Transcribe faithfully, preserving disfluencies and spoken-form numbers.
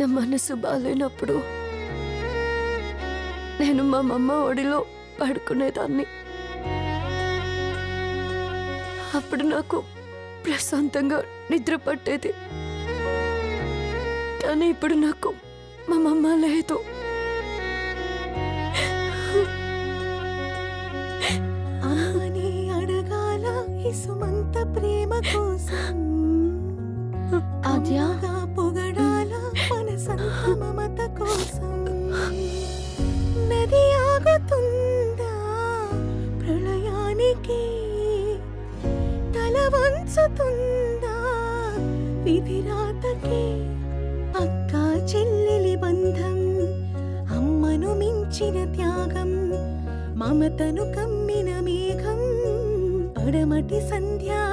నా మనసు బాలేనప్పుడు నేను మా మమ్మ ఒడిలో పడుకునేదాన్ని. అప్పుడు నాకు ప్రశాంతంగా నిద్ర పట్టేది. కానీ ఇప్పుడు నాకు మా మమ్మ లేదు. ఆని అడగాల ఈ సుమంత ప్రేమ కోసం ఆద్యా పొగడాల మనసంత మమత కోసం నది ఆగుతుందా ప్రళయానికి తలవంచుతుందా విధిరాతకి అక్క చెల్లెలి బంధం అమ్మను మించిన త్యాగం మమతను కమ్మిన మేఘం పడమటి సంధ్యా